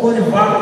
Foi a Vara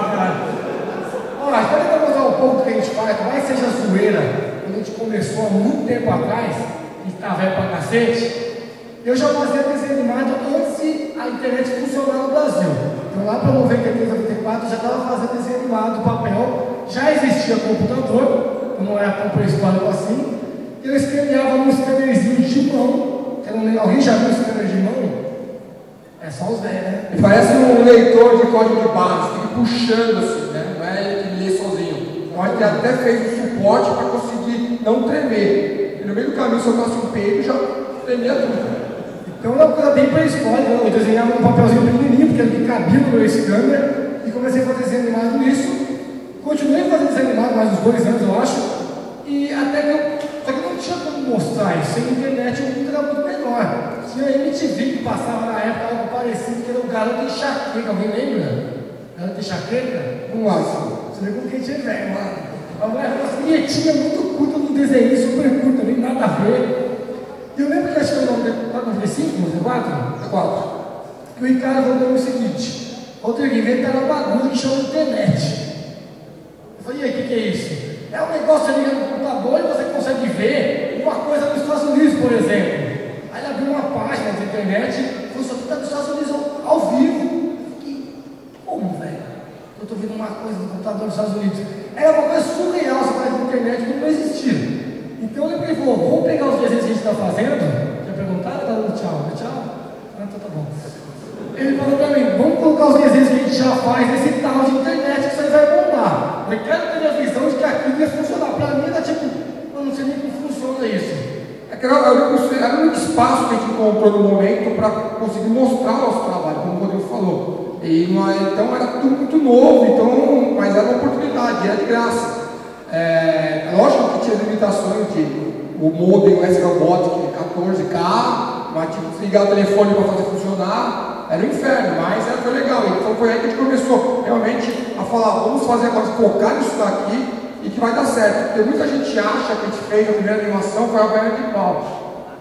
de Pau.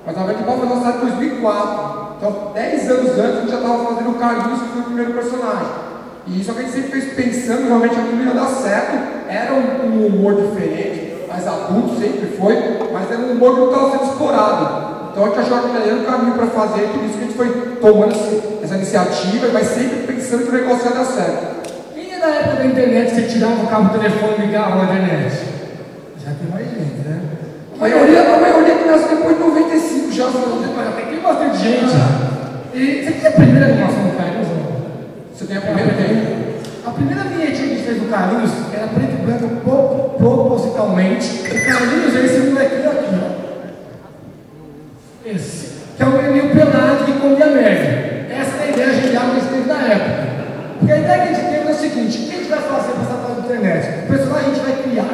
Mas a Vara de Pau foi lançada em 2004. Então, 10 anos antes, a gente já estava fazendo o Carlinhos, que foi o primeiro personagem. E isso é que a gente sempre fez pensando realmente aquilo ia dar certo. Era um humor diferente, mas adulto sempre foi, mas era um humor que não estava sendo explorado. Então a gente achou que era um caminho para fazer, e por isso que a gente foi tomando essa iniciativa, mas sempre pensando que o negócio ia dar certo. E na época da internet, você tirava o cabo do telefone e ligava na internet? Já tem mais gente, né? A maioria que nasceu depois de 95 já, tem bastante gente. E você tem a primeira animação do Carlinhos? Você tem a primeira? A primeira vinhetinha que a gente fez do Carlinhos era preto e branco propositalmente. O Carlinhos é esse molequinho aqui, ó. Esse. Que é o menino pelado que comia merda. Essa é a ideia genial que a gente teve na época. Porque a ideia que a gente teve é o seguinte: o que a gente vai fazer para essa fase da internet? O personagem a gente vai criar.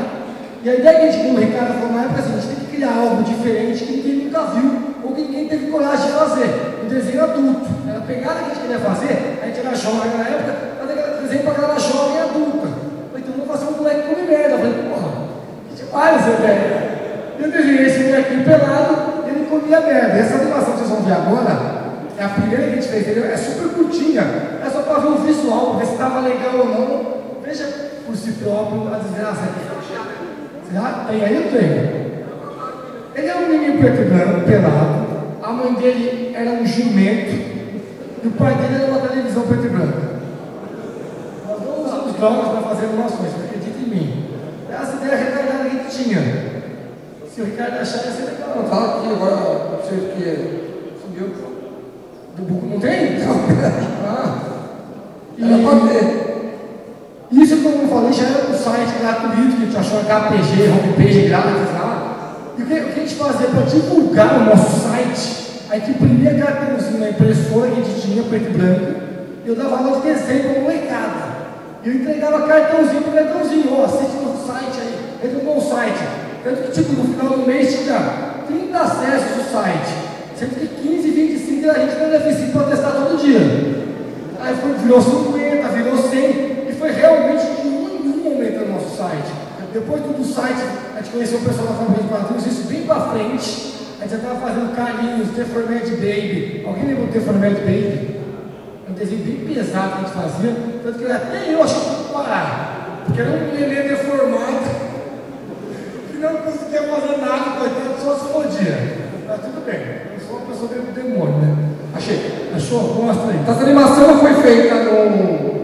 E a ideia que a gente viu, o Ricardo falou na época assim, a gente tem que criar algo diferente que ninguém nunca viu ou que ninguém teve coragem de fazer. O desenho adulto, era a pegada que a gente queria fazer, a gente era jovem na época, mas desenho para galera jovem e adulta. Falei, então vamos fazer um moleque come merda. Eu falei, porra, que demais essa ideia. Eu desenhei esse molequinho pelado e ele comia merda. Essa animação que vocês vão ver agora é a primeira que a gente fez, é super curtinha, é só para ver o visual, para ver se estava legal ou não. Veja por si próprio a desgraça aqui. Ah, tem aí o treino. Ele é um menino preto e branco, pelado. A mãe dele era um jumento. E o pai dele era uma televisão preto e branco. Nós não usamos drogas para fazer animações, acredita em mim. Essa ideia retardada que a gente tinha. Se o Ricardo achar, ia ser legal. Não, fala aqui agora, não sei o que. Sumiu. Do buco não tem? Não. Era pra ver. Isso, como eu falei, já era um site gratuito que a gente achou HPG, homepage grátis lá. E o que a gente fazia para divulgar o nosso site? A gente imprimia cartãozinho na impressora que a gente tinha, preto e branco, e eu dava aula de desenho para molecada. E eu entregava cartãozinho para cartãozinho, ó, assiste nosso site aí, entra no meu site. Tanto que, tipo, no final do mês tinha 30 acessos do site, sendo que 15, 25 a gente não leva em para testar todo dia. Aí foi, virou 50, virou 100. Foi realmente de nenhum momento no nosso site. Depois do site, a gente conheceu o pessoal da família de quadrinhos, isso bem pra frente. A gente já estava fazendo Carlinhos, Deformed Baby. Alguém lembra do Deformed Baby? É um desenho bem pesado que a gente fazia, tanto que até eu achei que parar. Porque era um nenê deformado que não conseguia fazer nada, coitado, só se podia. Mas tudo bem, eu sou uma pessoa meio do demônio, né? Achei. Achou? Mostra aí. Então, essa animação não foi feita no.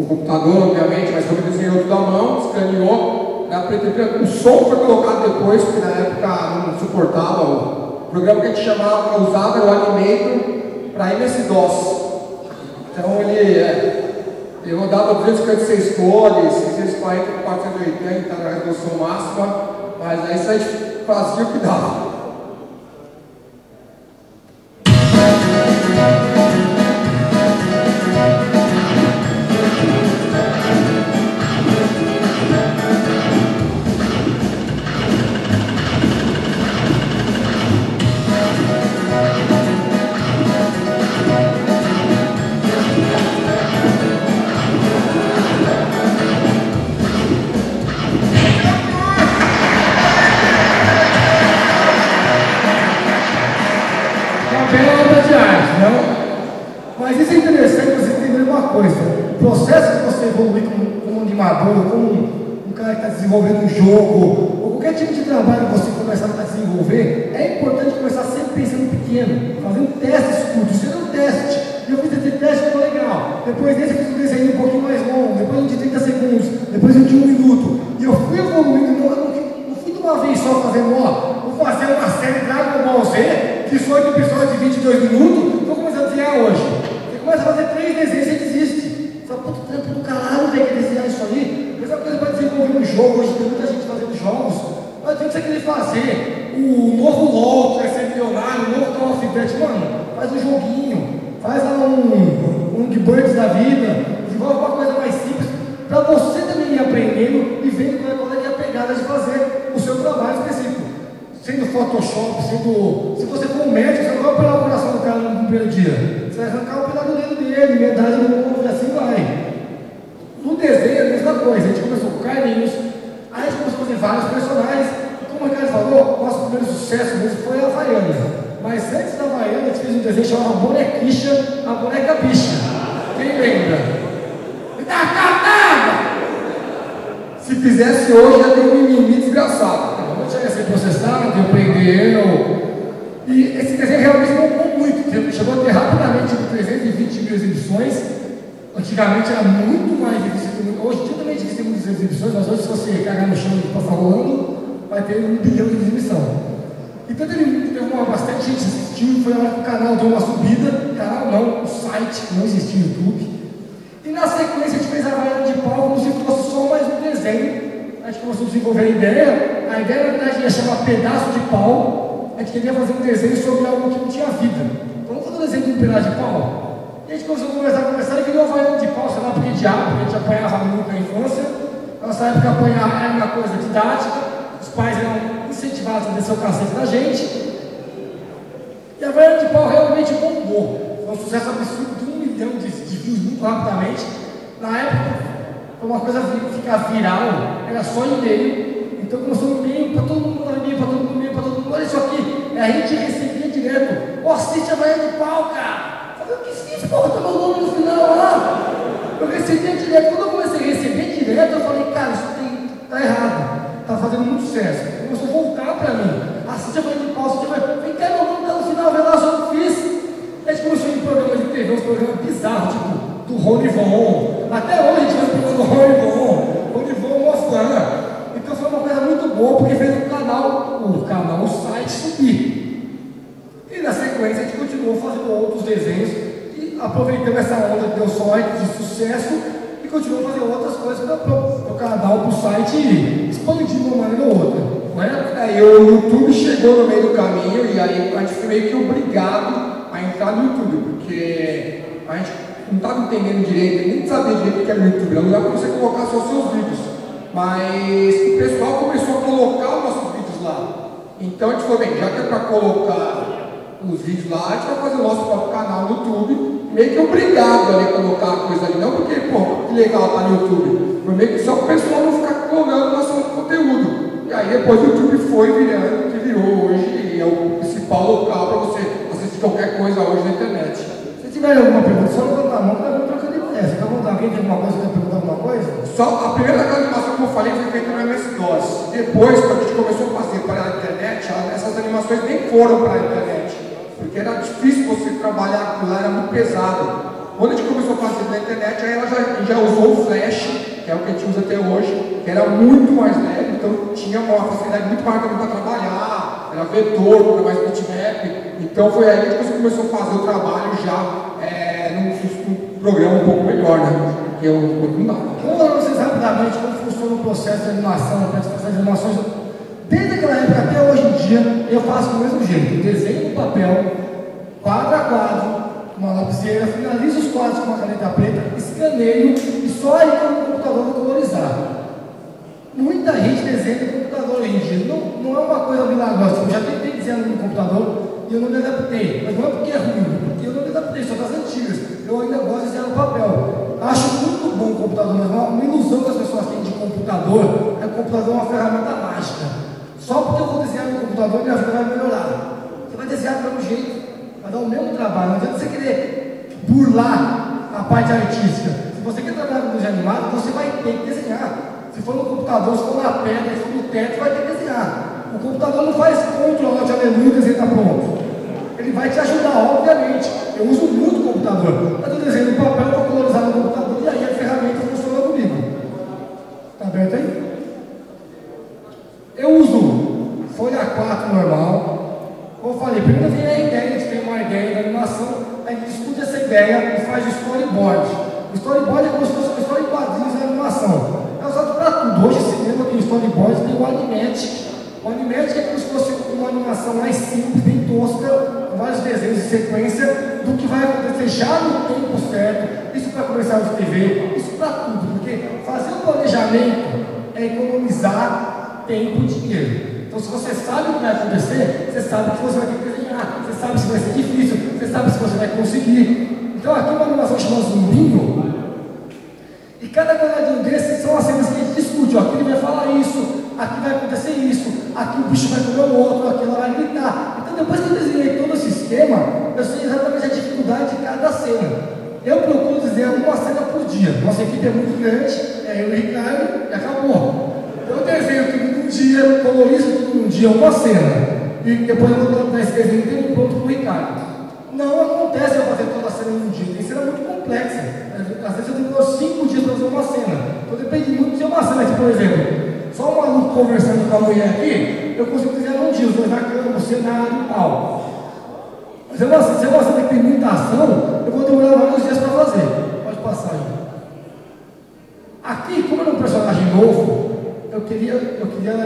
O computador, obviamente, mas foi desenhou tudo à mão, escaneou, na preto e branco. O som foi colocado depois, porque na época não suportava. O programa que a gente chamava, usava era o Animator para MS-DOS. Então ele rodava 256 cores, 640 por 480, na resolução máxima, mas aí a gente fazia o que dava. Vários personagens, como o Ricardo falou, nosso primeiro sucesso mesmo foi a Havaiana. Mas antes da Baiana, eu fiz um desenho chamado Bonequicha, a boneca bicha. Quem lembra? Me dá catada! Se fizesse hoje, já tem um mimimi desgraçado. Então, eu já ia ser processado, eu prender. E esse desenho realmente bombou muito. Chegou a ter rapidamente 320 mil exibições. Antigamente era muito mais difícil. Hoje, também existem muitas exibições, mas hoje, se você cagar no chão e passar rolando, vai ter 1 bilhão de exibição. Então teve bastante gente assistiu, foi lá que o canal deu uma subida, canal não, o site, não existia o YouTube. E na sequência a gente fez a Vara de Pau como se fosse só mais um desenho. A gente começou a desenvolver a ideia na verdade ia chamar Pedaço de Pau, a gente queria fazer um desenho sobre algo que não tinha vida. Então vamos fazer um desenho de um pedaço de pau? E a gente começou a conversar e virou a Vara de Pau, sei lá porque diabo, a gente apanhava muito na infância, nossa época apanhava era uma coisa didática, os pais eram incentivados a descer o cacete da gente. E a Vara de Pau realmente bombou. Foi um sucesso absurdo de 1 milhão de views muito rapidamente. Na época, foi uma coisa ficar viral, era só e-mail. Então começou um e-mail para todo mundo, um e-mail para todo mundo, um e-mail para todo mundo. Olha isso aqui. E a gente recebia direto. Ó, assiste a Vara de Pau, cara. Eu falei, o que assiste, porra? Tá meu nome no final lá. Eu recebia direto. Quando eu comecei a receber direto, eu falei, cara, isso tá errado. Tá fazendo muito sucesso. Começou a voltar para mim. Assiste a Vara de Pau, vem cá, meu nome tá no final, vai lá, só que fiz. A gente começou em programas de TV, uns programas bizarros, tipo do Ronny Von. Até hoje a gente fez o programa do Ronny Von. Ronny Von mostrando. Então foi uma coisa muito boa, porque fez o site subir. E na sequência a gente continuou fazendo outros desenhos e aproveitando essa onda que deu só de sucesso. E continuou fazendo outras coisas para o canal, para o site expandir de uma maneira ou outra. Aí o YouTube chegou no meio do caminho e aí a gente foi meio que obrigado a entrar no YouTube, porque a gente não estava entendendo direito, nem sabia direito o que era o YouTube, não dava para você colocar só seus vídeos, mas o pessoal começou a colocar os nossos vídeos lá, então a gente falou, bem, já que é para colocar os vídeos lá, a gente vai fazer o nosso próprio canal no YouTube, meio que obrigado a colocar a coisa ali, não porque, pô, que legal tá no YouTube, foi meio que só o pessoal não ficar clonando o nosso conteúdo. E aí depois o YouTube foi virando, que virou hoje e é o principal local para você assistir qualquer coisa hoje na internet. Se tiver alguma pergunta, só levantar a mão, eu vou trocar de ideia. Você quer perguntar alguém, tem alguma coisa, quer perguntar alguma coisa? Só a primeira animação que eu falei foi feita no MS-DOS. Depois, quando a gente começou a fazer para a internet, essas animações nem foram para a internet. Porque era difícil você trabalhar aquilo lá, era muito pesado. Quando a gente começou a fazer na internet, aí ela já usou o Flash, que é o que a gente usa até hoje, que era muito mais leve, então tinha uma facilidade muito maior para trabalhar, era vetor, mais bitmap, então foi aí que a gente começou a fazer o trabalho já num programa um pouco melhor, né? Que eu não dá. Vamos falar para vocês rapidamente como funciona o processo de animação, a participação de animações, desde aquela época até hoje em dia, eu faço do mesmo jeito, desenho no papel, quadro a quadro, uma lapiseira, finalizo os quadros com uma caneta preta, escaneio e só aí no computador vou colorizar. Muita gente desenha no computador hoje em dia, não é uma coisa milagrosa. Eu já tentei desenhar no computador e eu não me adaptei, mas não é porque é ruim, porque eu não me adaptei, só das antigas. Eu ainda gosto de desenhar no papel. Acho muito bom o computador, mas uma ilusão que as pessoas têm de computador é o computador é uma ferramenta mágica. Só porque eu vou desenhar no computador minha vida vai melhorar. Você vai desenhar do mesmo jeito. Vai dar o mesmo trabalho, não adianta você querer burlar a parte artística. Se você quer trabalhar com desenho animado, você vai ter que desenhar. Se for no computador, se for na pedra, se for no teto, vai ter que desenhar. O computador não faz control de aleluia e desenho está pronto. Ele vai te ajudar, obviamente. Eu uso muito o computador. Eu estou desenhando no papel, vou colorizar no computador e aí a ferramenta funciona comigo. Está aberto aí? Eu uso folha 4 normal. Como eu falei, primeiro vem a ideia, a gente tem uma ideia da animação, a gente discute essa ideia e faz o storyboard. O storyboard é como se fosse uma história em quadrinhos da animação. É usado para tudo. Hoje, cinema tem o storyboard, tem o animatic. O animatic é como se fosse uma animação mais simples, bem tosca, com vários desenhos de sequência, do que vai acontecer já no tempo certo. Isso para começar a TV, isso para tudo. Porque fazer um planejamento é economizar tempo e dinheiro. Então, se você sabe o que vai acontecer, você sabe que você vai ter que desenhar, você sabe se vai ser difícil, você sabe se você vai conseguir. Então, aqui é uma animação chamada Zumbinho, e cada quadradinho desses são as cenas que a gente discute. Ó, aqui ele vai falar isso, aqui vai acontecer isso, aqui o bicho vai comer o outro, aqui ela vai gritar. Então, depois que eu desenhei todas que tem muito cliente, é eu e o Ricardo, e acabou. Eu desenho tudo num dia, colorizo tudo num dia, uma cena, e depois eu vou dar esse desenho inteiro pronto para o Ricardo. Não acontece eu fazer toda a cena num dia, tem cena muito complexa. Às vezes eu demoro 5 dias para fazer uma cena. Então depende muito se é uma cena, por exemplo, só um maluco conversando com a mulher aqui, eu consigo desenhar num dia, os dois na cama, o cenário e tal. Mas se é uma cena que tem muita ação, eu vou demorar vários dias para fazer. Pode passar aí. Aqui, como era um personagem novo, eu queria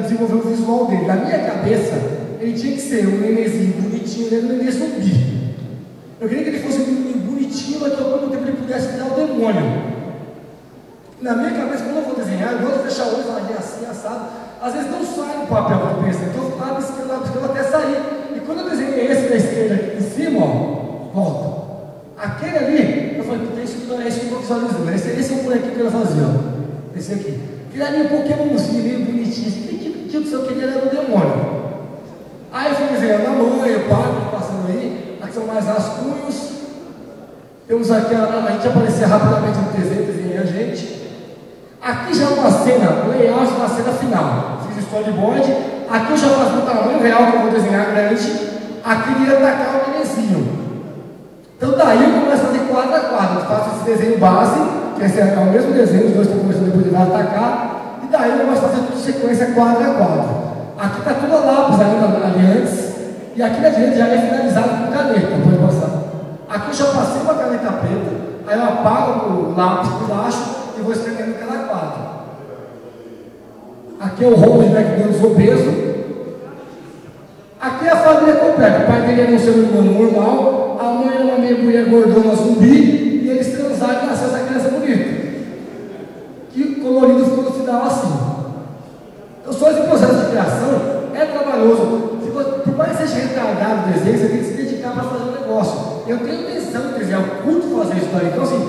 desenvolver o visual dele. Na minha cabeça, ele tinha que ser um nenenzinho bonitinho, ele não ia subir. Eu queria que ele fosse um bonitinho, mas que ao mesmo tempo ele pudesse criar o demônio. Na minha cabeça, quando eu vou desenhar, eu gosto de fechar o olho e falar assim, assado. Às vezes não sai no papel que eu penso, então eu falo esquerda até sair. E quando eu desenhei esse da esquerda aqui em cima, ó, volta. Aquele ali, eu falei, isso não é isso que eu estou visualizando. Esse é o bonequinho que eu fazia, ó. Esse aqui. Aquele ali um pouquinho mocinho, meio bonitinho. Que tipo que eu queria era o demônio. Aí eu fui desenhando a lua, o padre passando aí. São mais rascunhos. Temos aqui a gente aparecer rapidamente no desenho, gente. Aqui já é uma cena, o layout da cena final. Fiz storyboard. Aqui eu já faço o tamanho real que eu vou desenhar grande. Aqui eu iria atacar o benezinho. Então daí eu começo a fazer quadro a quadro. Eu faço esse desenho base, que é o mesmo desenho, os dois estão começando depois de atacar. E daí eu começo a fazer tudo sequência quadro a quadro. Aqui está tudo a lápis ainda ali antes. E aqui na direita já é finalizado com caneta, pode passar. Aqui eu já passei uma caneta preta, aí eu apago o lápis por baixo e vou escrevendo cada quadro. Aqui é o Ronald McDonald's obeso. Aqui é a família completa. O pai dele era um ser humano normal, a mãe era uma meia mulher gordona zumbi, e eles transaram e nasceu essa criança bonita. Que colorido ficou no final assim. Então só esse processo de criação é trabalhoso. Por mais que seja retardado o desenho, você tem que se dedicar para fazer um negócio. Eu tenho intenção de desenhar, eu curto fazer isso daí. Então, assim,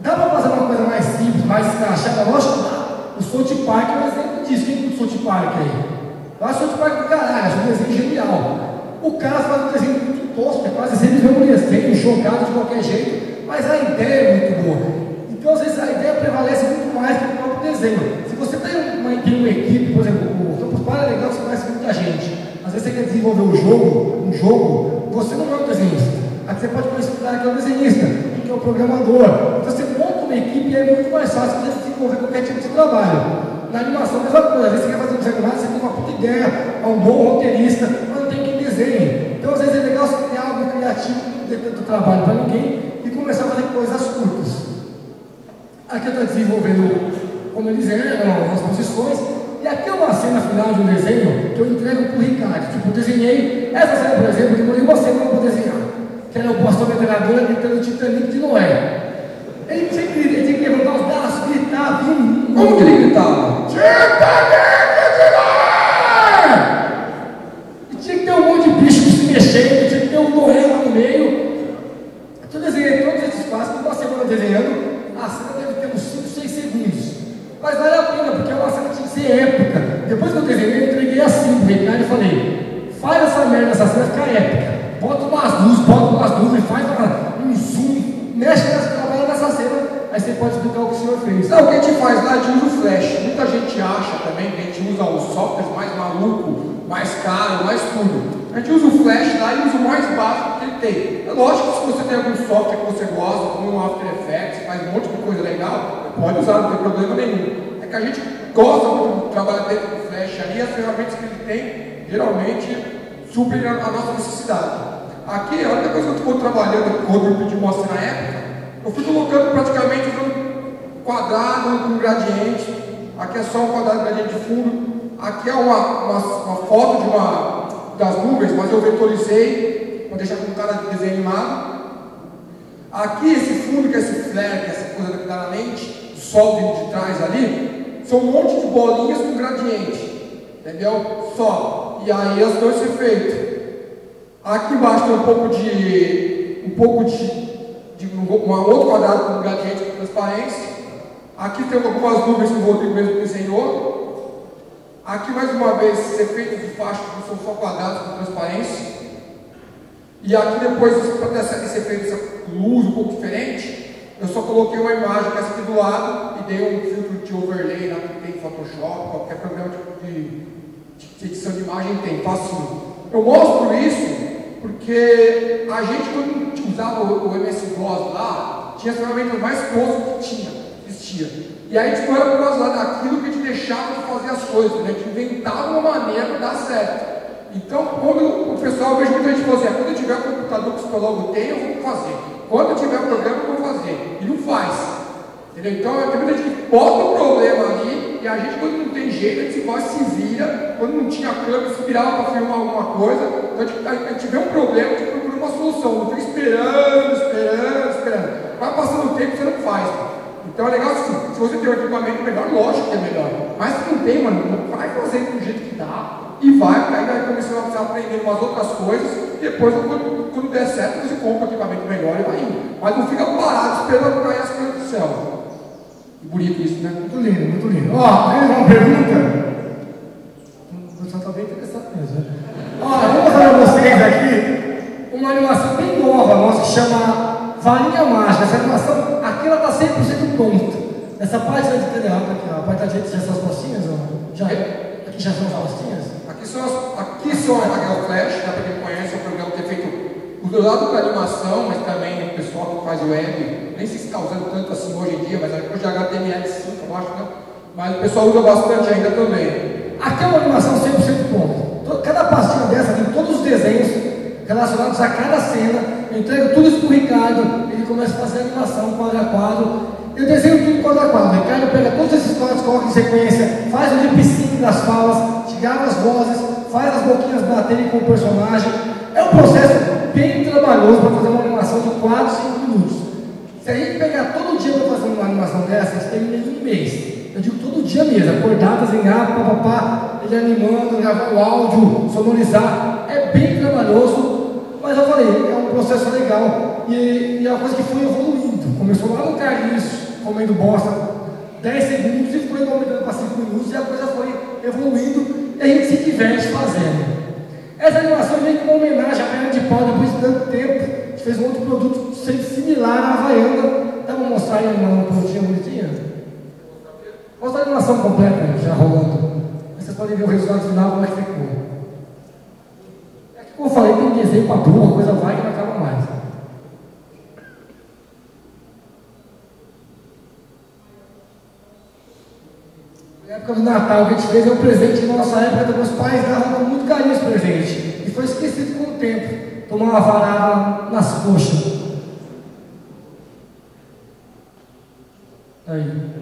dá para fazer uma coisa mais simples, mais encaixada? Lógico que dá. O South Park é um exemplo disso. Quem curte o South Park aí? Eu acho o South Park do caralho, acho um desenho genial. O cara faz um desenho muito tosco, é quase sempre um desenho jogado de qualquer jeito, mas a ideia é muito boa. Então, às vezes, a ideia prevalece muito mais que o próprio desenho. Se você tem uma equipe, por exemplo, o Campus Party é legal, você conhece muita gente. Às vezes você quer desenvolver um jogo, você não é um desenhista. Aqui você pode considerar que é um desenhista, que é um programador. Então você monta uma equipe e é muito mais fácil você desenvolver qualquer tipo de trabalho. Na animação, a mesma coisa. Às vezes você quer fazer um desenho, você tem uma puta ideia, é um bom roteirista, mas não tem quem desenhe. Então às vezes é legal você criar algo criativo dentro do trabalho para ninguém e começar a fazer coisas curtas. Aqui eu estou desenvolvendo, como eles eram, as posições. E aqui é uma cena final de um desenho que eu entrego para o Ricardo. Tipo, eu desenhei essa cena, por exemplo, demorei uma semana para desenhar. Que era o Faustão metralhadora gritando Titanic de Noé. Ele tinha que levantar os braços, gritar, pum. Como que ele gritava? Titanic de Noé! E tinha que ter um monte de bicho se mexendo, tinha que ter um Noé lá no meio. Eu desenhei todos esses espaços, uma semana desenhando. A cena deve ter uns 5, 6 segundos. Mas vale a pena, porque é uma cena que tinha que ser épica. Depois que eu desenhei, eu entreguei assim pro Ricardo e falei: faz essa merda, essa cena ficar épica. Bota umas luzes, faz um zoom, mexe nas câmeras dessa cena, aí você pode explicar o que o senhor fez. Não, o que a gente faz lá, a gente usa o Flash. Muita gente acha também que a gente usa os softwares mais maluco, mais caro, mais tudo. A gente usa o Flash lá e usa o mais básico que ele tem. É lógico que se você tem algum software que você gosta, como um After Effects, faz um monte de coisa legal, pode usar, não tem problema nenhum. É que a gente gosta muito de trabalhar dentro do Flash ali, as ferramentas que ele tem, geralmente, suprem a nossa necessidade. Aqui, a única coisa que eu estou trabalhando, quando eu pedi uma cena épica, eu fui colocando praticamente um quadrado com um gradiente. Aqui é só um quadrado gradiente de fundo. Aqui é uma foto de das nuvens, mas eu vetorizei, para deixar com cara de desenho animado. Aqui, esse fundo, que é esse flare, que é essa coisa que dá na mente, sol de trás ali, são um monte de bolinhas com gradiente, entendeu? Só, e aí as duas se feitas. Aqui embaixo tem um outro quadrado com gradiente com transparência. Aqui tem algumas nuvens que o Rodrigo mesmo desenhou. Aqui mais uma vez, esses efeitos de faixa que são só quadrados com transparência. E aqui depois, para ter esse efeito, essa luz um pouco diferente, Eu só coloquei uma imagem que é aqui do lado e dei um filtro de overlay lá que tem Photoshop, qualquer programa de edição de imagem tem, facinho. Eu mostro isso porque a gente, quando usava o MS-DOS lá, tinha as ferramentas mais boas que existia. E aí, tipo, era por causa daquilo que a gente deixava de fazer as coisas, né? A gente inventava uma maneira para dar certo. Então, quando o pessoal, eu vejo muita gente falando assim, quando eu tiver um computador que o psicólogo tem, eu vou fazer. Quando eu tiver um programa, eu vou fazer. E não faz. Entendeu? Então, tem muita gente que bota o problema ali, e a gente, quando não tem jeito, a gente se vira. Quando não tinha câmera, se virava para filmar alguma coisa. Então, a gente vê um problema, a gente procura uma solução. Não fica esperando. Vai passando o tempo, você não faz. Então, é legal assim, se você tem um equipamento melhor, lógico que é melhor. Mas se não tem, mano, vai fazendo do jeito que dá. E vai começando a precisar aprender umas outras coisas, depois quando der certo você compra um equipamento melhor e vai indo. Mas não fica parado esperando cair as coisas do céu. Que bonito isso, né? Muito lindo, muito lindo. Ó, mais uma pergunta. O pessoal está bem interessado mesmo, né? Ó, eu vou mostrar pra vocês aqui uma animação bem nova nossa que chama Valinha Mágica. Essa animação aqui ela está 100% pronta. Essa parte da direita, aqui, a parte da direita já são as pastinhas? Ó. Já, aqui já são as pastinhas? Aqui são as Flash, para quem conhece o programa que é feito do lado para animação, mas também o pessoal que faz web, nem sei se está usando tanto assim hoje em dia, mas hoje é HTML5, eu acho, né? Mas o pessoal usa bastante ainda também. Aqui é uma animação 100% pronta. Cada pastinha dessa tem todos os desenhos relacionados a cada cena. Eu entrego tudo isso para o Ricardo, ele começa a fazer a animação quadro a quadro. Eu desenho tudo quadro a quadro. O Ricardo pega todos esses quadros, coloca em sequência, faz o lip sync das falas, grava as vozes, faz as boquinhas baterem com o personagem. É um processo bem trabalhoso para fazer uma animação de 4, 5 minutos. Se a gente pegar todo dia para fazer uma animação dessa, a gente termina em um mês. Eu digo todo dia mesmo, acordar, desenhar, papapá, ele animando, gravar o áudio, sonorizar. É bem trabalhoso, mas eu falei, é um processo legal. E é uma coisa que foi evoluindo. Começou lá no Carlinhos, comendo bosta, 10 segundos, e foi aumentando para 5 minutos, e a coisa foi evoluindo. E a gente se diverte fazendo. Essa animação vem com uma homenagem à Vara de Pau depois de tanto tempo. A gente fez um outro produto similar à Havaiana. Dá pra mostrar aí uma pontinha bonitinha? Mostra a animação completa já rolando. Aí vocês podem ver o resultado final, como é que ficou. É que, como eu falei, tem desenho pra burra, coisa vai que não acaba mais. Na época do Natal que a gente fez, é um presente que na nossa época, meus pais davam muito carinho esse presente. E foi esquecido com o tempo, tomar uma varada nas coxas. Aí.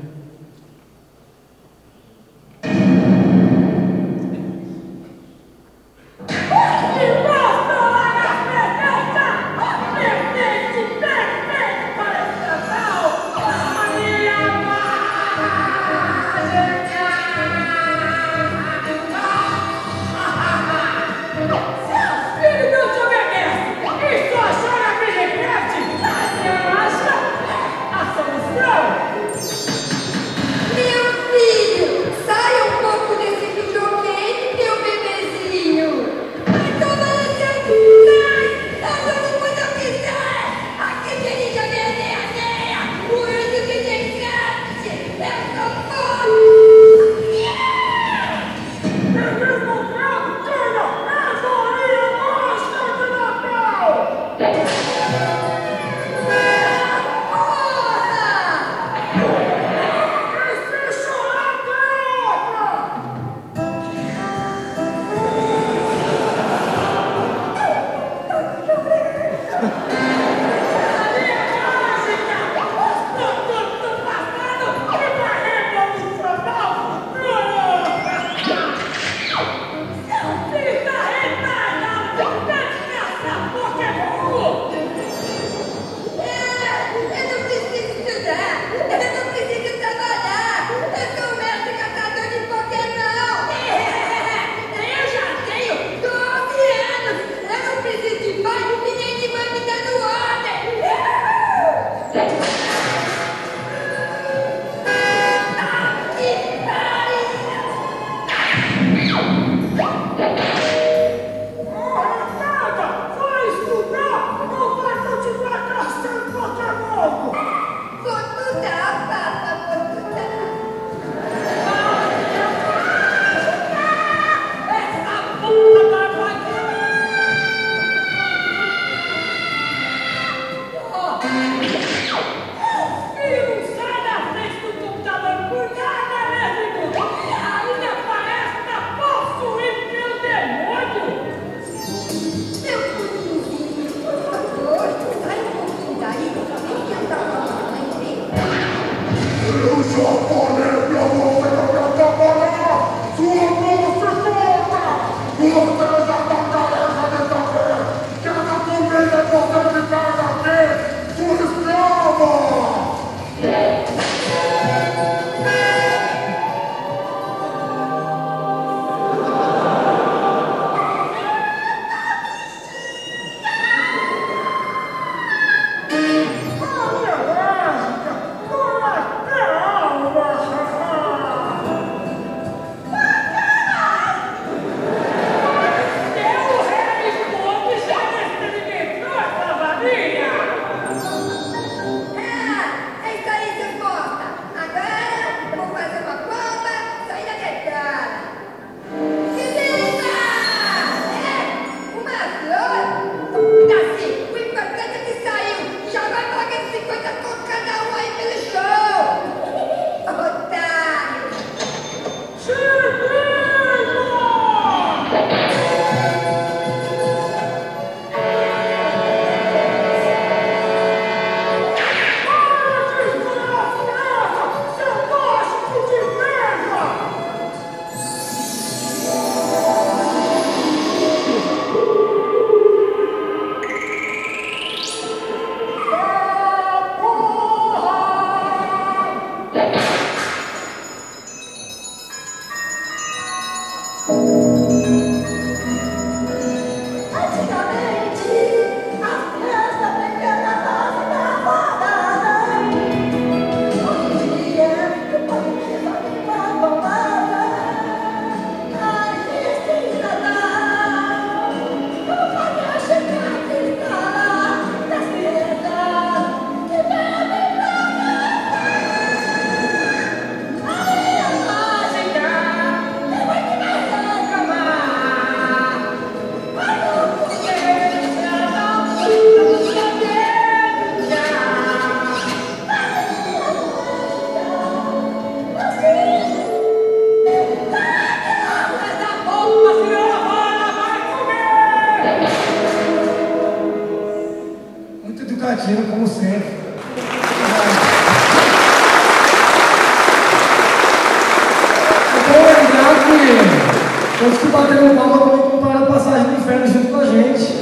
todos que bateram palma também compraram a passagem do inferno junto com a gente.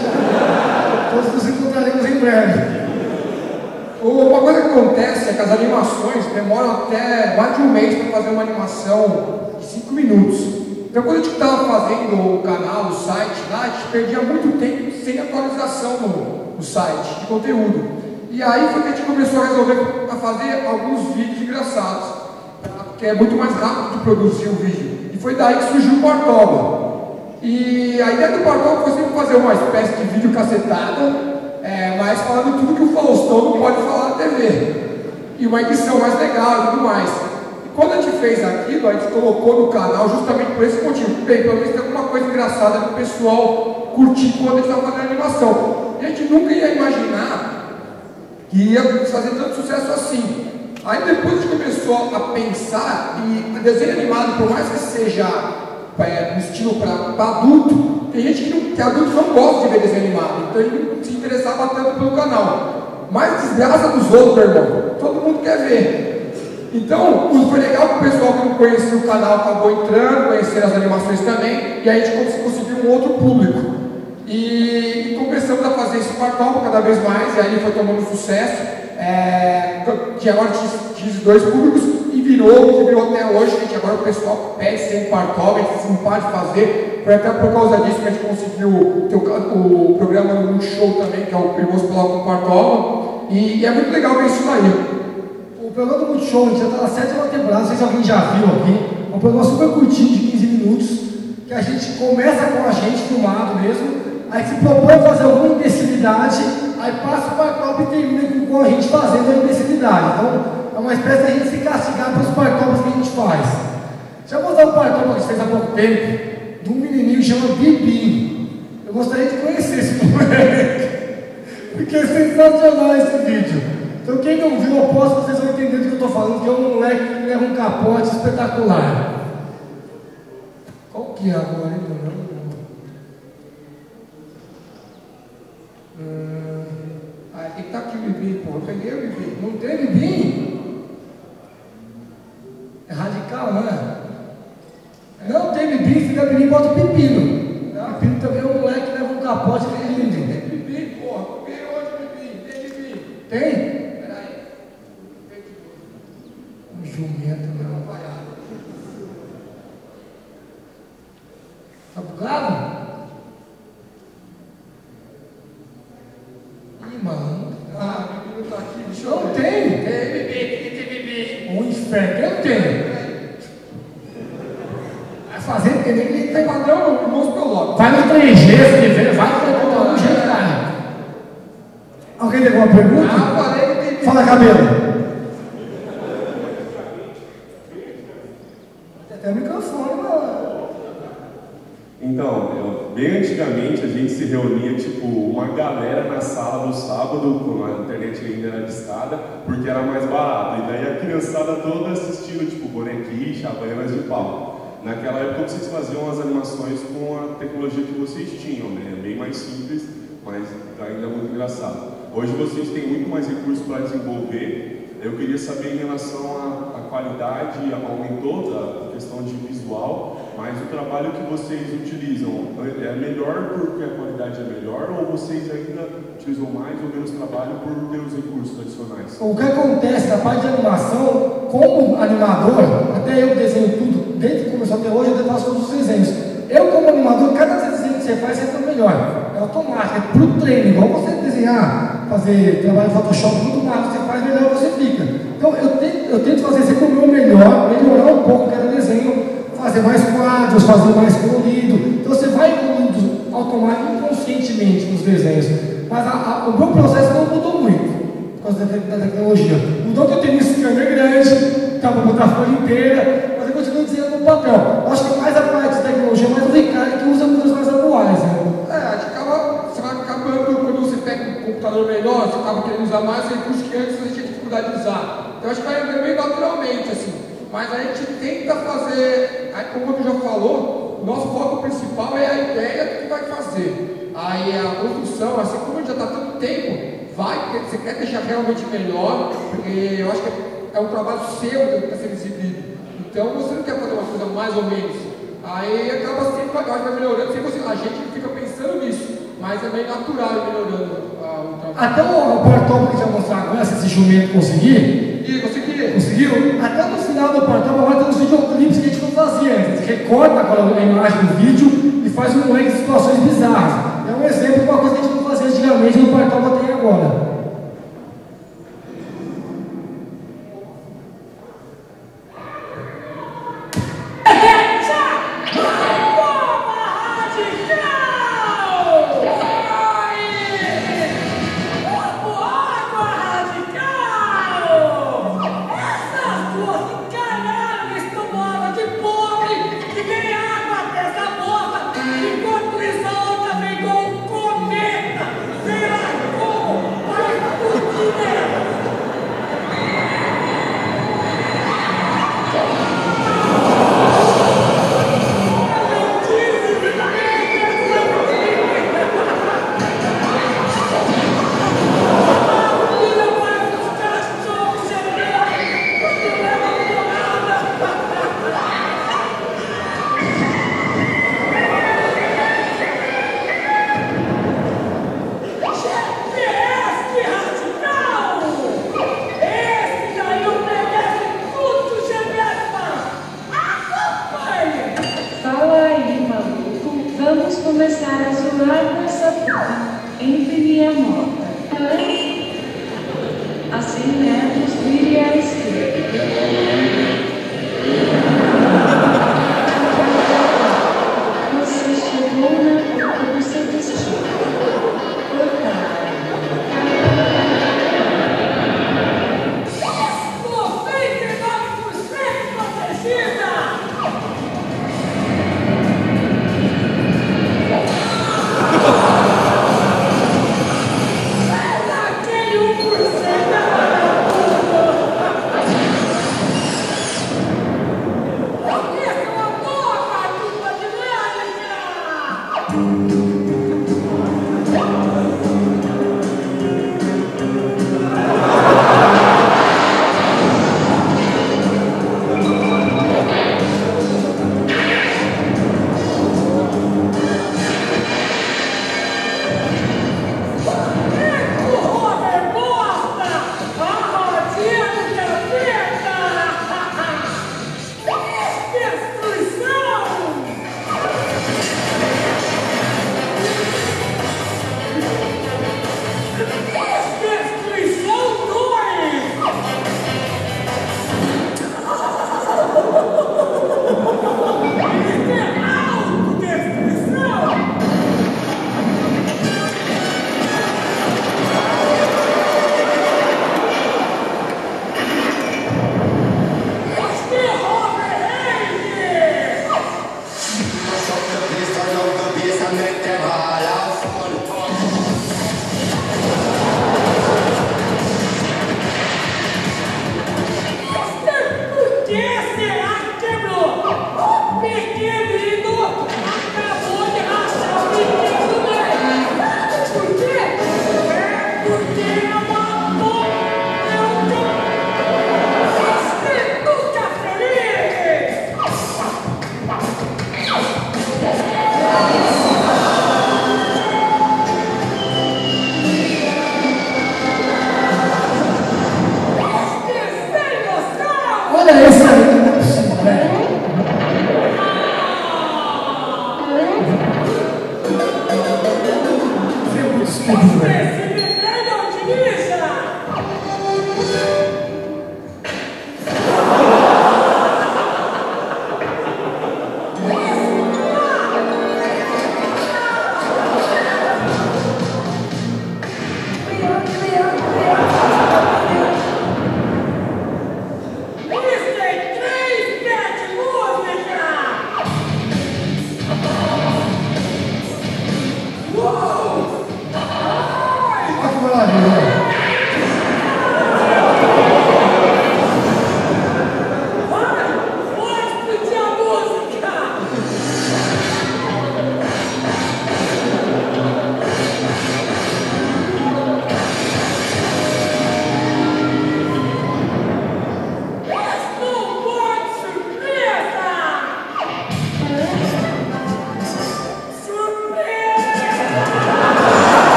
Todos nos encontraremos em breve. Uma coisa que acontece é que as animações demoram até mais de um mês para fazer uma animação de 5 minutos. Então, quando a gente estava fazendo o canal, o site lá, a gente perdia muito tempo sem atualização no site, de conteúdo. E aí foi que a gente começou a resolver a fazer alguns vídeos engraçados, porque é muito mais rápido de produzir o vídeo. E foi daí que surgiu o Portobo. E a ideia do Portobo foi sempre fazer uma espécie de vídeo cacetada, mas falando tudo que o Faustão não pode falar na TV. E uma edição mais legal e tudo mais. Quando a gente fez aquilo, a gente colocou no canal justamente por esse motivo. Bem, pelo menos tem alguma coisa engraçada para o pessoal curtir quando a gente estava fazendo animação. E a gente nunca ia imaginar que ia fazer tanto sucesso assim. Aí depois a gente começou a pensar, e desenho animado, por mais que seja um estilo para adulto, tem gente que adultos não gostam de ver desenho animado, então ele não se interessava tanto pelo canal. Mas desgraça dos outros, meu irmão, todo mundo quer ver. Então, foi legal que o pessoal que não conhecia o canal acabou entrando, conhecendo as animações também, e aí a gente conseguiu um outro público. E começamos a fazer esse Portobo cada vez mais, e aí foi tomando sucesso, que agora diz dois públicos, e virou até hoje, gente. Agora o pessoal pede sem Portobo, a gente não para de fazer. Foi até por causa disso que a gente conseguiu ter o programa do Multishow também, que é o Primos Bloco do Portobo, e é muito legal ver isso daí. O programa do Multishow, a gente já está na 7ª temporada, não sei se alguém já viu aqui. É um programa super curtinho, de 15 minutos, que a gente começa com a gente filmado mesmo, aí se propõe fazer alguma imbecilidade, aí passa o Portobo e termina com a gente fazendo a imbecilidade. Então, é uma espécie de a gente se castigar pelos Portobos que a gente faz. Deixa eu mostrar um Portobo que a gente fez há pouco tempo, de um menininho que chama Bibi. Eu gostaria de conhecer esse moleque, porque é sensacional esse vídeo. Então quem não viu, eu posso, vocês vão entender do que eu estou falando, que é um moleque que leva um capote espetacular. Qual que é agora, hein? Ah, tem que estar aqui o Bibi, pô. Eu peguei o Bibi. Não tem Bibi? É radical, né? Não tem Bibi, fica Bibi e bota o pepino. Tá? O pepino também é um moleque que leva um capote, que é lindo. Tem Bibi, pô. Tem Bibi. Tem? Jumento, meu apaiado. Tá bugado? Ih, mano. Ah, o menino tá aqui, bicho. Não tem! Tem bebê. Um inferno, eu não tenho. Vai fazer, porque nem tem padrão, o moço coloca. Vai no 3G, se tiver, vai no 3G, cara. Alguém tem alguma pergunta? Ah, falei que tem. Fala, cabelo. Bem antigamente a gente se reunia, tipo, uma galera na sala no sábado, quando a internet ainda era discada, porque era mais barato. E daí a criançada toda assistindo, tipo, Bonequicha, Vara de Pau. Naquela época vocês faziam as animações com a tecnologia que vocês tinham, né? Bem mais simples, mas ainda é muito engraçado. Hoje vocês têm muito mais recursos para desenvolver. Eu queria saber em relação à qualidade, aumentou a questão de visual, mas o trabalho que vocês utilizam é melhor porque a qualidade é melhor, ou vocês ainda utilizam mais ou menos trabalho por ter os recursos adicionais? O que acontece na parte de animação, como animador, até eu desenho tudo, desde que começou até hoje eu faço todos os desenhos. Eu como animador, cada desenho que você faz você fica melhor, é automático, é pro treino. Igual você desenhar, fazer trabalho no Photoshop, tudo mais você faz, melhor você fica. Então eu tento fazer sempre o meu melhor, melhorar um pouco cada desenho, fazer mais quadros, fazer mais colorido. Então você vai evoluindo automaticamente, inconscientemente nos desenhos. Mas o meu processo não mudou muito por causa da tecnologia. Mudou que eu tenho isso que é grande, dá para botar a folha inteira, mas eu continuo desenhando no papel. Eu acho que mais a parte de tecnologia, mais o Ricardo que usa mudanças mais atuais. Né? Você vai acabando, quando você pega um computador melhor, você acaba querendo usar mais recursos que antes você tinha dificuldade de usar. Então eu acho que vai meio naturalmente assim. Mas a gente tenta fazer, aí, como o já falou, nosso foco principal é a ideia do que vai fazer. Aí a construção, assim como a gente já está há tanto tempo, você quer deixar realmente melhor, porque eu acho que é um trabalho seu que está sendo exibido. Então você não quer fazer uma coisa mais ou menos, Aí acaba sempre vai melhorando, sempre assim, a gente fica pensando nisso, mas é bem natural melhorando o trabalho. Até o Portobo que já mostrou agora, se esse jumento conseguir. E conseguiu. Conseguiu? Até no final do Portobo agora tem uns videoclipes que a gente não fazia antes. A gente recorta agora a imagem do vídeo e faz um leque de situações bizarras. É um exemplo de uma coisa que a gente não fazia antigamente no Portobo tem agora.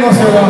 ele não se vai.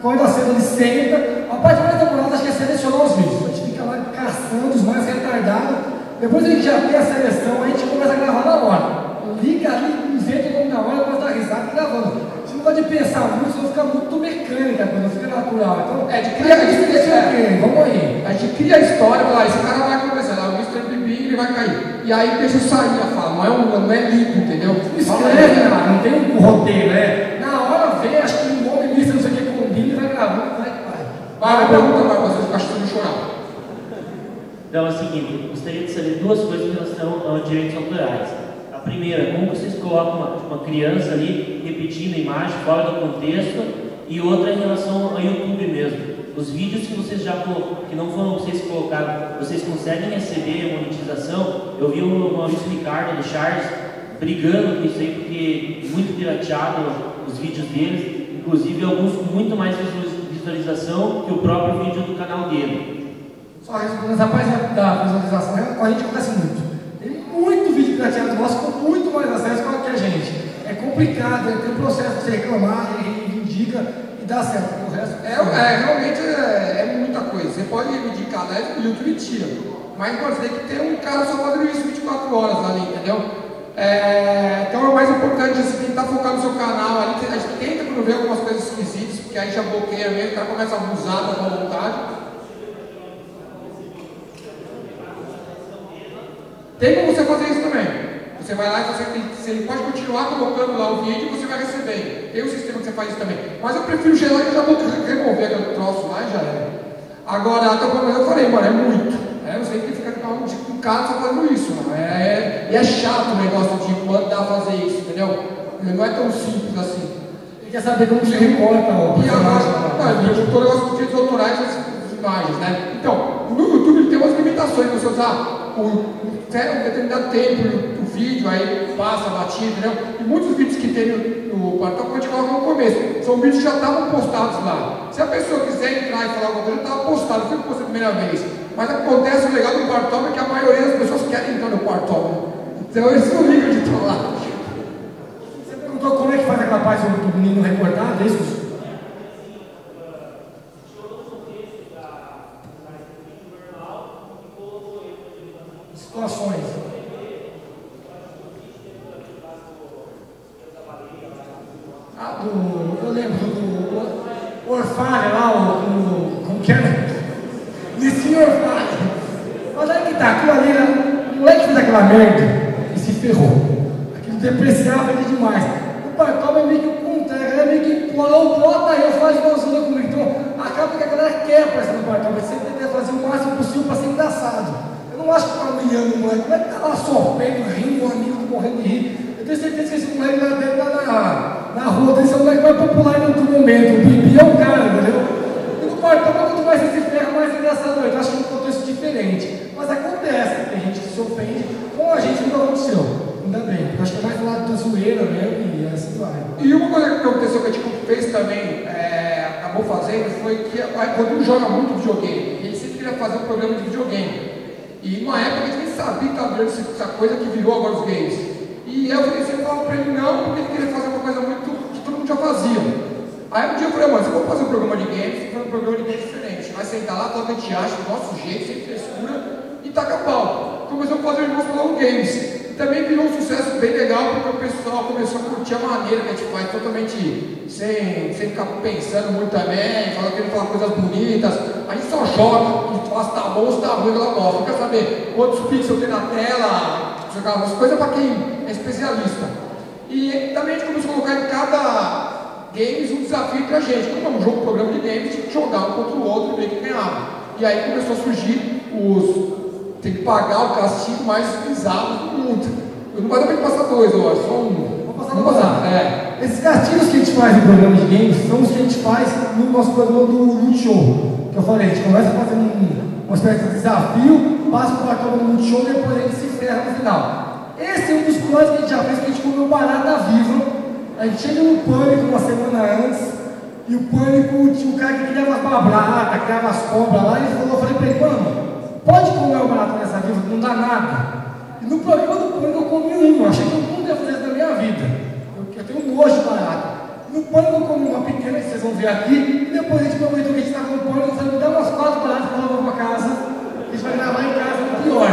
Quando a cena ele senta, a parte mais demorada acho que é selecionar os vídeos. A gente fica lá caçando os mais retardados. Depois a gente já tem a seleção, a gente começa a gravar na hora. Liga ali, inventa o nome da hora, depois dá risada e gravando. Você não pode pensar muito, senão fica muito mecânica, não fica natural. Então, é de criar a história. Vamos aí. A gente cria a história, fala, esse cara vai começar lá, o Mr. Bibi, ele vai cair. E aí deixa sair a fala, não é limpo, entendeu? Escreve, cara, não tem um roteiro, né? Na hora vem, acho que um nome misto, não sei o que, combina e vai gravando, vai. Vai, pergunta pra vocês, acho que vocês vão chorar. Então é o seguinte, gostaria de saber duas coisas em relação aos direitos autorais. A primeira, como vocês colocam uma criança ali repetindo a imagem fora do contexto, e outra em relação ao YouTube mesmo. Os vídeos que vocês já que não foram vocês colocaram, vocês conseguem receber monetização? Eu vi o Maurício Ricardo do Charles brigando com isso aí, porque muito pirateado os vídeos deles, inclusive alguns com muito mais visualização que o próprio vídeo do canal dele. Só respondendo essa parte da visualização, com a gente acontece muito. Muito vídeo pirateado nosso com muito mais acesso que a gente. É complicado, tem um processo de você reclamar, reivindica e dá certo. O resto realmente é muita coisa. Você pode reivindicar, né? O YouTube tira. Mas você tem que ter um cara só fazendo isso 24 horas ali, entendeu? Então é mais importante você tentar focar no seu canal ali. A gente tenta promover algumas coisas esquisitas, porque aí já bloqueia mesmo, o cara começa a abusar da sua vontade. Tem como você fazer isso também. Você vai lá e você pode continuar colocando lá o vídeo e você vai receber. Tem um sistema que você faz isso também. Mas eu prefiro gerar e já vou remover aquele troço lá e já era. Agora, até como eu falei, mano, é muito. Você tem que ficar com um cara só fazendo isso, mano. E é chato o negócio de mandar fazer isso, entendeu? Não é tão simples assim. Ele quer saber como você recorta, ó. E agora, eu estou o negócio dos direitos autorais das imagens, né? Então, no YouTube tem umas limitações, você usar um determinado tempo o vídeo, aí passa, batido, entendeu? E muitos vídeos que tem no Portobo, quando a gente coloca no começo, são vídeos que já estavam postados lá. Se a pessoa quiser entrar e falar alguma coisa, estava postado, sempre postado a primeira vez. Mas acontece o legal do Portobo é que a maioria das pessoas querem entrar no Portobo. Então eles não ligam de trollar. Você perguntou como é que faz aquela parte do menino recortado, é isso? Situações. Eu lembro do Orfalha lá, como que era? Lissinho Orfalha. Mas aí que tá, aquilo ali, o moleque fez aquela merda e se ferrou. Aquilo depreciava ele demais. O Portobo é meio que o contrário, a galera meio que colou, bota aí, faz igualzinho comigo. Então acaba que a galera quer aparecer no Portobo, ele sempre tenta fazer o máximo possível para ser engraçado. Eu não acho que tá humilhando o moleque, como é que tá lá sorvendo, rindo, um amigo morrendo de rir? Eu tenho certeza que esse moleque lá dentro na rua, tem esse moleque mais popular em outro momento, o Bibi é o cara, entendeu? E no Portobo, quanto mais você se ferra, mais engraçado. Eu acho que é um contexto diferente, mas acontece, tem gente que se ofende, com a gente nunca aconteceu, ainda bem, porque acho que é mais do lado da zoeira mesmo e assim vai. E uma coisa que aconteceu que a gente fez também, acabou fazendo, foi que quando um joga muito videogame, ele sempre queria fazer um programa de videogame. E uma época a gente nem sabia que estava vendo essa coisa que virou agora os games. E eu sempre falava pra ele não, porque ele queria fazer uma coisa muito que todo mundo já fazia. Aí um dia eu falei, mano, se eu vou fazer um programa de games, fazer um programa de games diferente. Vai sentar lá, toca de acha, do nosso jeito, sem frescura, e taca pau. Começamos a fazer o Irmãos Falando Games. E também virou um sucesso bem legal, porque o pessoal começou a curtir a maneira que a gente faz totalmente sem ficar pensando muito também, querendo falar coisas bonitas. A gente só joga. Nossa, tá bom, se tá ruim, ela gosta. Quer saber quantos pixels tem na tela, jogar umas coisas pra quem é especialista. E também a gente começou a colocar em cada games um desafio pra gente. Como é um jogo, um programa de games, tinha que jogar um contra o outro e ver quem ganhava. E aí começou a surgir tem que pagar o castigo mais bizarro do mundo. Eu não vai dar pra passar dois, eu acho, só um. Vou passar. Esses castigos que a gente faz no programa de games são os que a gente faz no nosso programa do Multishow. Que eu falei, a gente começa fazendo uma espécie de desafio, passa o Portobo no Multishow e depois ele se ferra no final. Esse é um dos planos que a gente já fez, que a gente comeu barata viva. A gente chega no Pânico uma semana antes, e o Pânico tinha um cara que criava as bablatas, criava as cobras lá, e ele falou, eu falei pra ele, mano, pode comer o barata nessa viva, não dá nada. E no programa do Pânico eu comi um, achei que eu nunca ia fazer isso na minha vida. Eu tenho um nojo de barata. No O pânico como uma pequena que vocês vão ver aqui, e depois a gente aproveitou que a gente está com o pânico, sabe, dá umas 4 paradas para levar para casa, a gente vai gravar em casa no pior.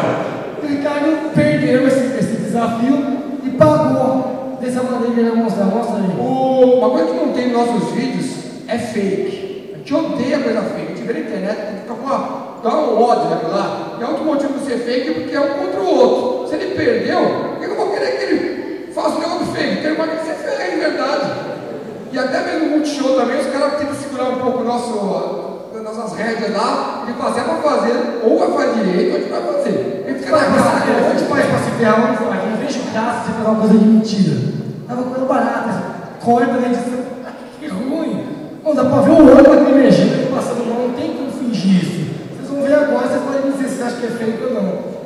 E o Ricardo perdeu esse desafio e pagou dessa maneira que ele vai mostrar. Mostra aí. Uma coisa que não tem nos nossos vídeos é fake. A gente odeia coisa fake, a gente vê na internet, dá um ódio daquilo lá. E é outro motivo de ser fake é porque é um contra o outro. Se ele perdeu, por que eu vou querer que ele faça o negócio fake? Quero mais que você fez de verdade. E até mesmo no Multishow também, os caras tentam segurar um pouco nossas rédeas lá, de fazer pra fazer, ou vai fazer direito, ou a gente vai fazer. Ele fica na cara, a gente faz pra se ferrar, vamos falar, não vejo graça de falar uma coisa de mentira. Tava comendo barata, corta na edição, que ruim. Não dá pra ver o olho da energia passando mal, não tem como fingir isso. Vocês vão ver agora, vocês podem dizer se vocês acham que é fake ou não.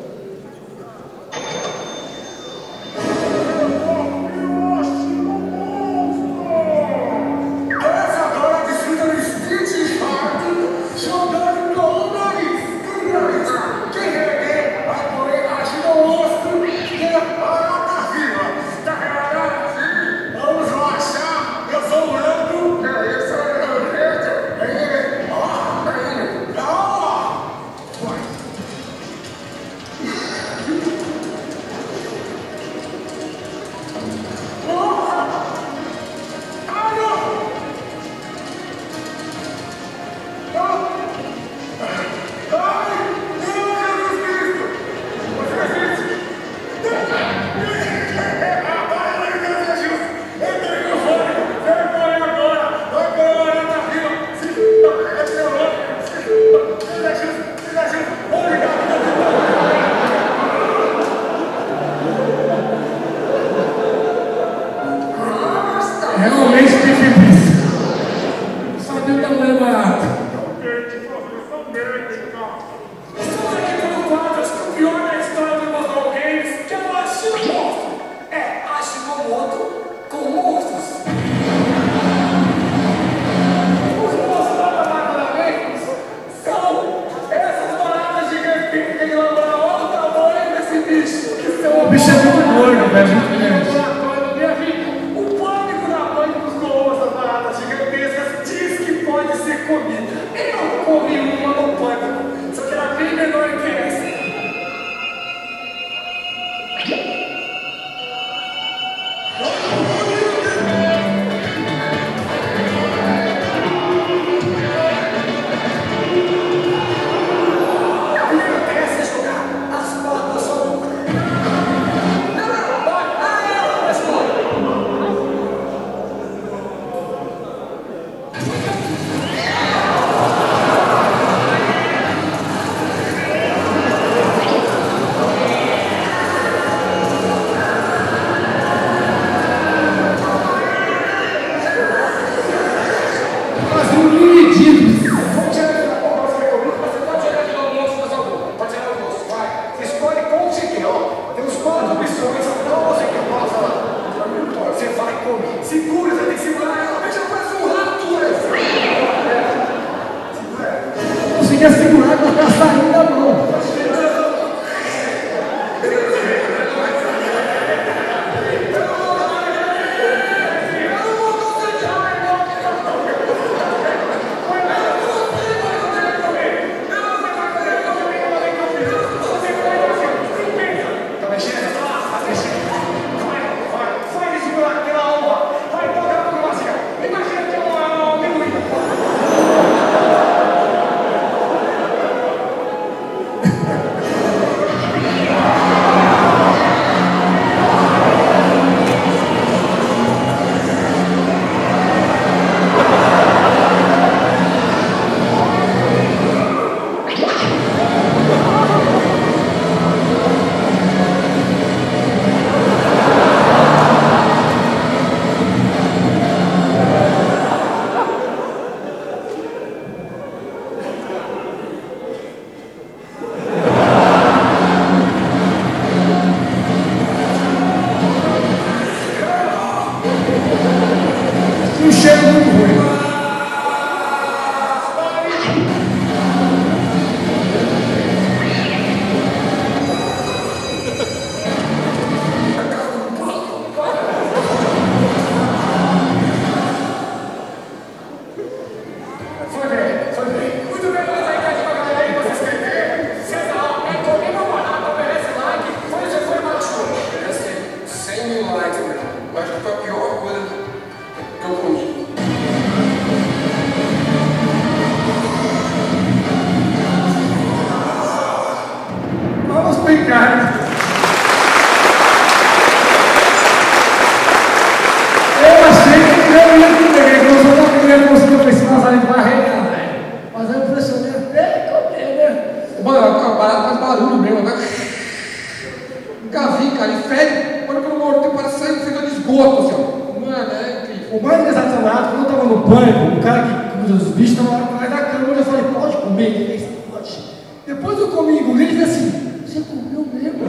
O mais engraçado lá, quando eu estava no pânico, o cara que cruza os bichos estava lá da cama, eu já falei, pode comer, que é isso? Pode. Depois eu comi, engoli e disse assim, você comeu mesmo?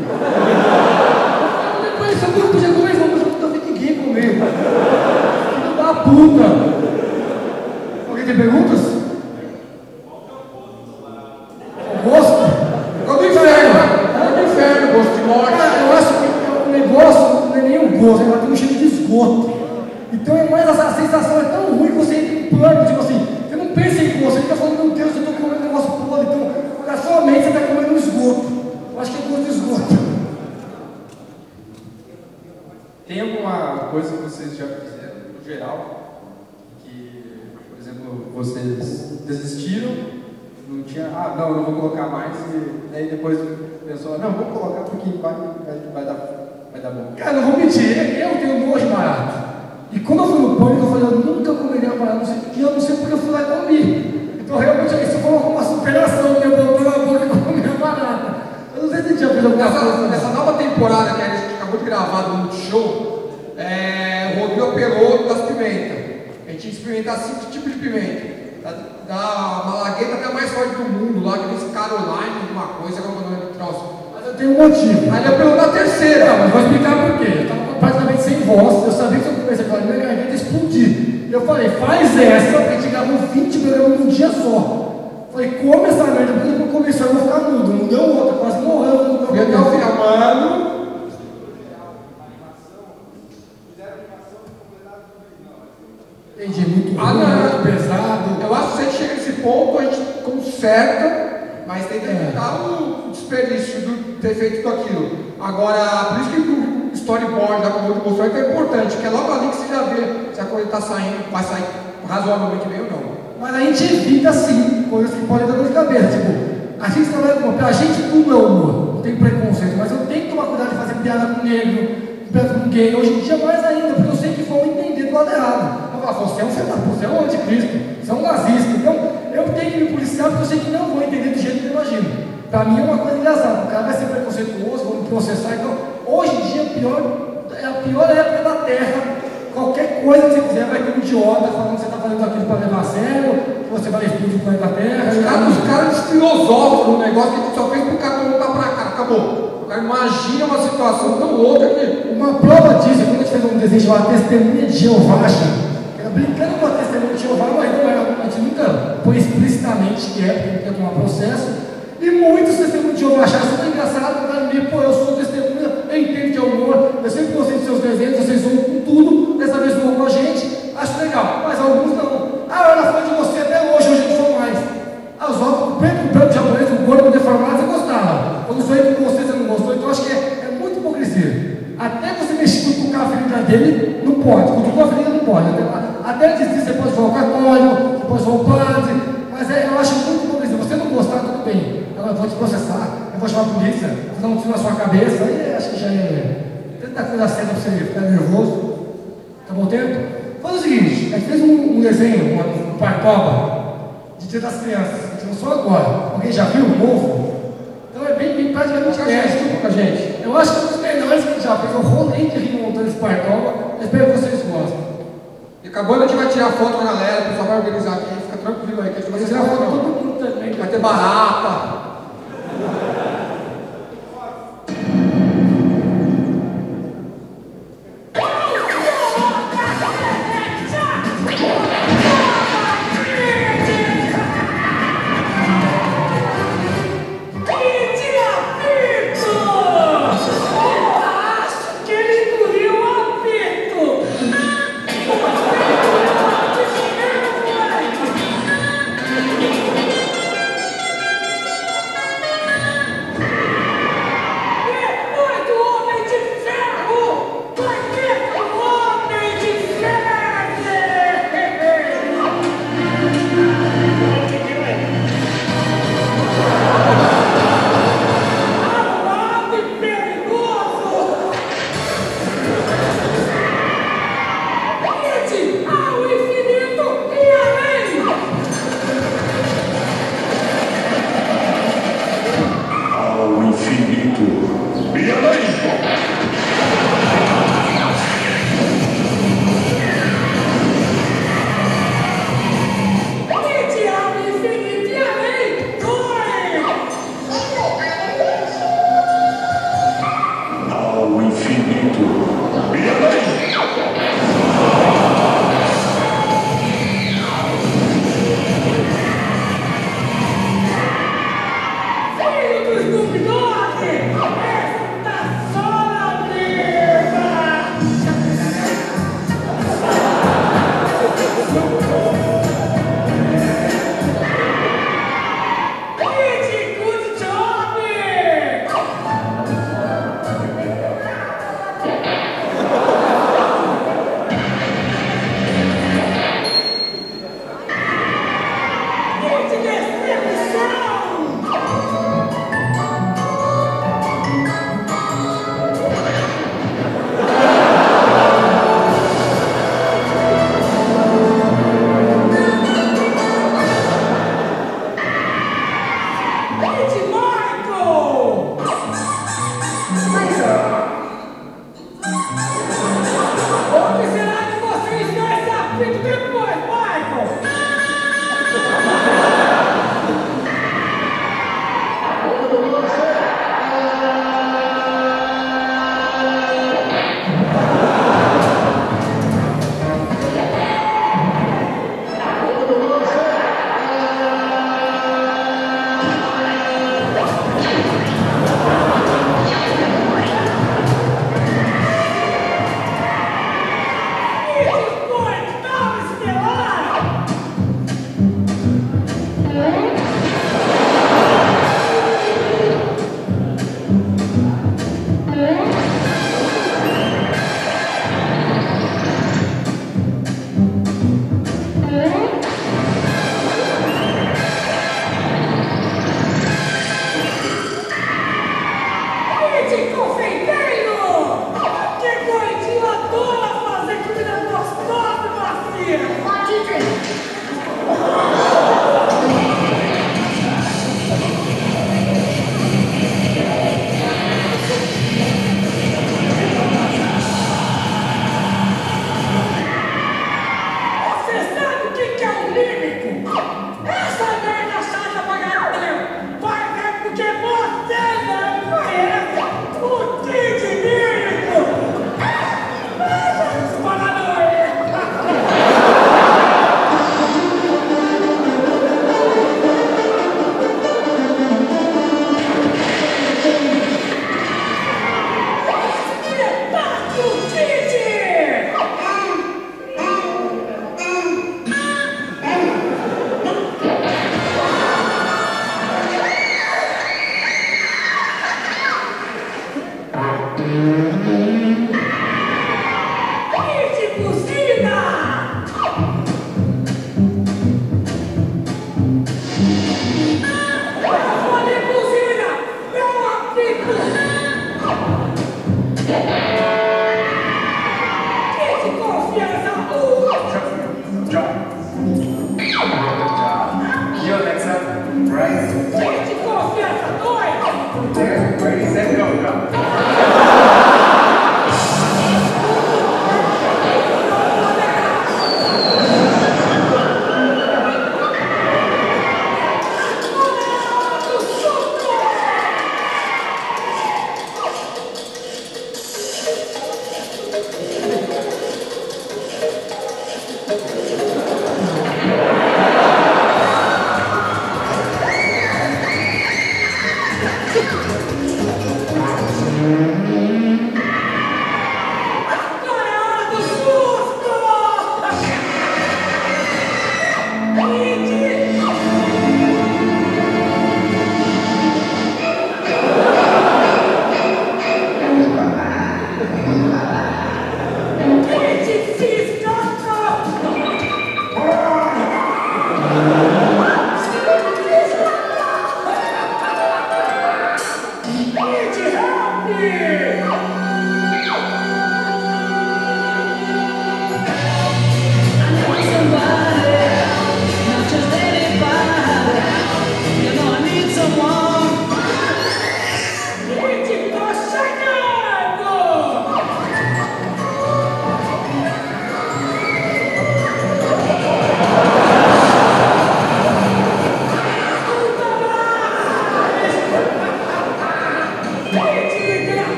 Depois eu comi, podia comer, não vi ninguém comer. Filho da puta. Alguém tem perguntas? Então é mais a sensação é tão ruim que você entra em pânico, tipo assim, você não pensa em gosto, você fica falando, meu Deus, eu estou comendo um negócio podre, então na sua mente você está comendo um esgoto. Eu acho que é gosto de esgoto. Tem alguma coisa que vocês já fizeram, no geral, que, por exemplo, vocês desistiram, não tinha, ah, não, eu não vou colocar mais, e aí depois o pessoal, não, vou colocar porque vai dar bom. Cara, não vou mentir, eu tenho nojo barato. E quando eu fui no pânico, eu falei, eu nunca comeria uma parada, eu não sei porque eu fui lá e comi. Então realmente isso foi uma superação, que eu botei na boca e comi uma parada. Eu não sei se tinha feito alguma coisa. Nessa nova temporada que a gente acabou de gravar do Multishow, o Rodrigo operou das pimentas. A gente ia experimentar 5 tipos de pimenta. Da malagueta até a mais forte do mundo lá, que desse Caroline, alguma coisa, como o nome do troço. Mas eu tenho um motivo. Aí ele operou na terceira. Não, mas vou explicar por quê. Eu tava praticamente sem voz, eu sabia que eu comecei a falar, minha garganta explodir. Eu falei, faz essa, porque a gente gravou 20 programas num dia só. Falei, come essa merda, porque depois começou, eu vou ficar mudo. Não deu outra, quase morreu. Não deu outra. Eu ficar, mano. Entendi, muito pesado. Eu acho que você chega nesse ponto, a gente conserta, mas tem que evitar o desperdício de ter feito tudo aquilo. Agora, por isso que o storyboard da Comando do Bolsonaro é importante, porque é logo ali que você já vê se a coisa está saindo, vai sair razoavelmente bem ou não. Mas a gente evita sim coisas que podem dar dor de cabeça. Tipo, a gente não vai comprar, a gente tudo é humor, não tem preconceito, mas eu tenho que tomar cuidado de fazer piada com negro, piada com gay, hoje em dia mais ainda, porque eu sei que vão entender do lado errado. Vão falar, você é um fenômeno, você é um anticristo, você é um nazista, então eu tenho que me policiar porque eu sei que não vão entender do jeito que eu imagino. Pra mim é uma coisa engraçada, o cara vai ser preconceituoso, vão me processar, então. Hoje em dia é a pior época da Terra. Qualquer coisa que você quiser vai ter um idiota falando que você está fazendo aquilo para levar a sério, que você vai explodir o planeta Terra. Os caras filosóficos no negócio que a gente só fez para o cara voltar para cá, acabou. Imagina uma situação tão louca que. Uma prova disso, quando a gente fez um desenho chamado Testemunha de Jeová, era brincando com a Testemunha de Jeová, mas a gente nunca foi explicitamente que é, porque não quer tomar processo. E muitos Testemunhas de Jeová acharam super engraçado, para mim, pô, eu sou testemunha, eu entendo que é humor, eu sempre gostei dos seus desenhos, vocês zoam com tudo, dessa vez zoam com a gente, acho legal, mas alguns não. Ah, eu era fã de você até hoje, hoje eu não sou mais. Ah, os óculos, preto, japonês, o corpo deformado, você gostava. Quando zoei com você, você não gostou, então acho que é muito hipocrisia. Até você mexer com a ferida dele, não pode, com a ferida não pode. Até desistir, você pode zoar o cartório, você pode zoar o padre, mas eu acho muito hipocrisia, você não gostar, tudo bem. Eu vou te processar, eu vou chamar a polícia, vou dar um tiro na sua cabeça, aí acho que já é tanta coisa certa pra você ficar nervoso. Acabou o tempo? Faz o seguinte, a gente fez um desenho, um Portobo, de Dia das Crianças, a gente lançou agora. Alguém já viu o novo? Então é bem praticamente teste com a gente. Eu acho que um dos melhores que a gente já fez, eu rolei de rir montando esse Portobo, eu espero que vocês gostem. E acabando a gente vai tirar foto da galera, o pessoal vai organizar aqui, fica tranquilo aí, que a gente vai tirar foto todo mundo também. Vai ter barata. Wait,